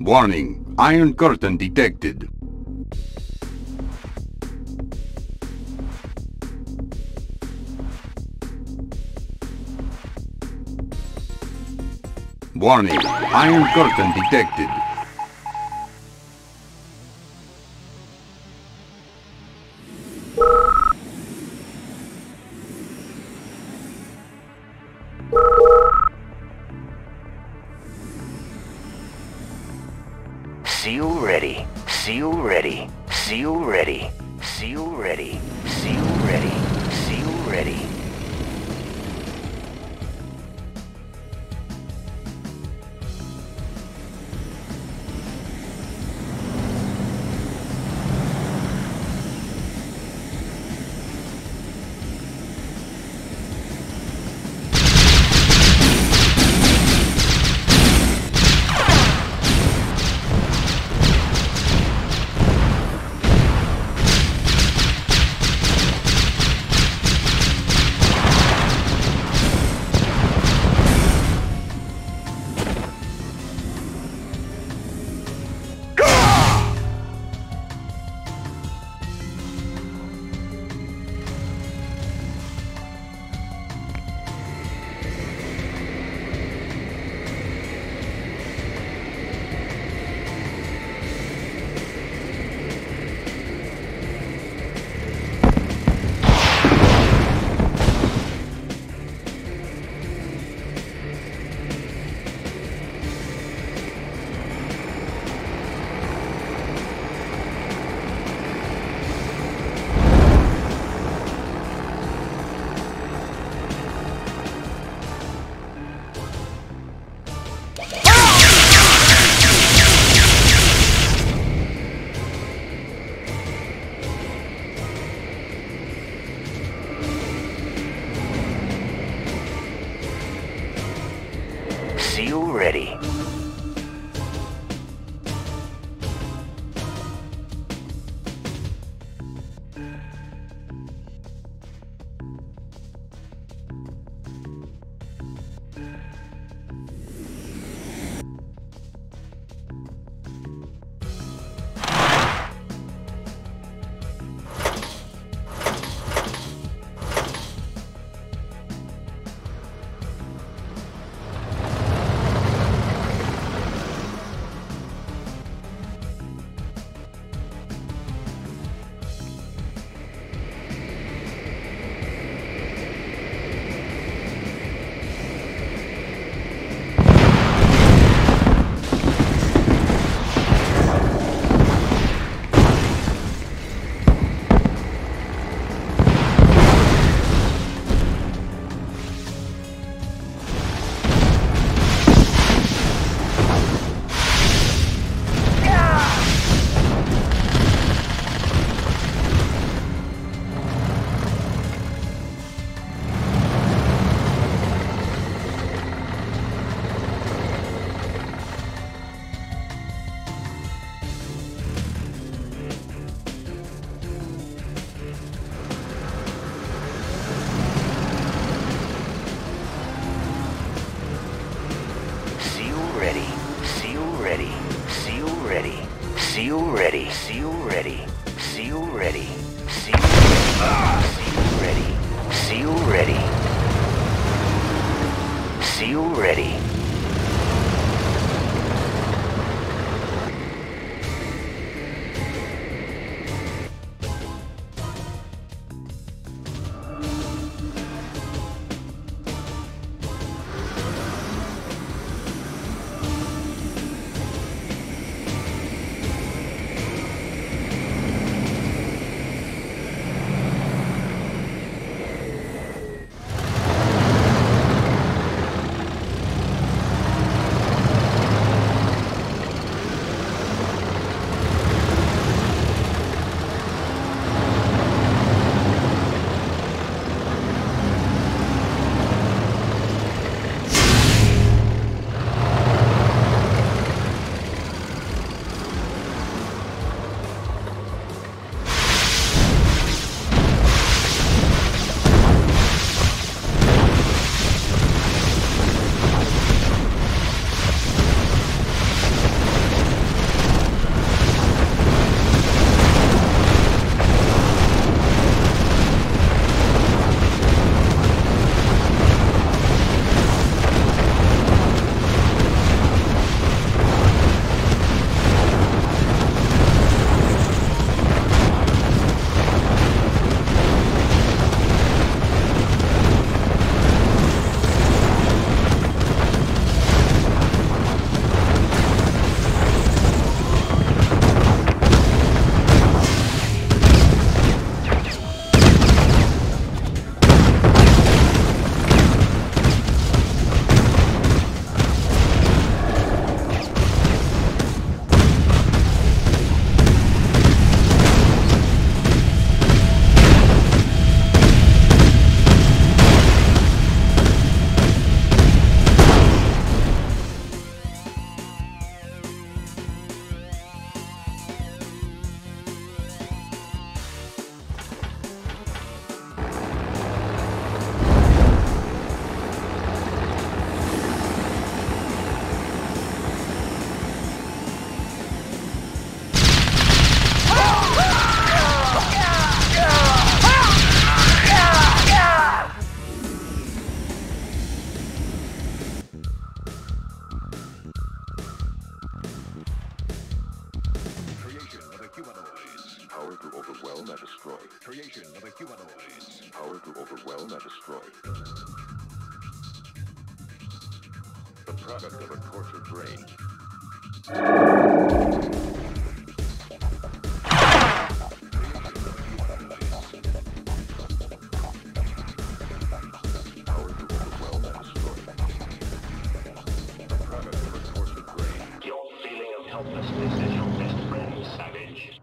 Warning, Iron Curtain detected. Warning, Iron Curtain detected. Seal ready, seal ready, seal ready, seal ready, seal ready, seal ready. Seal ready. Seal ready, seal ready, seal ready, seal ready, seal ready, seal ready, seal ready. the product of a tortured brain. Power to overwhelm and destroy. The product of a tortured brain. Your feeling of helplessness is your best friend, Savage.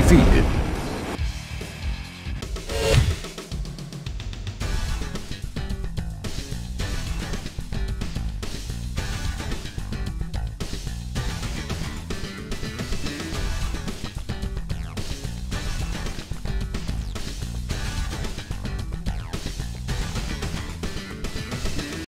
defeated.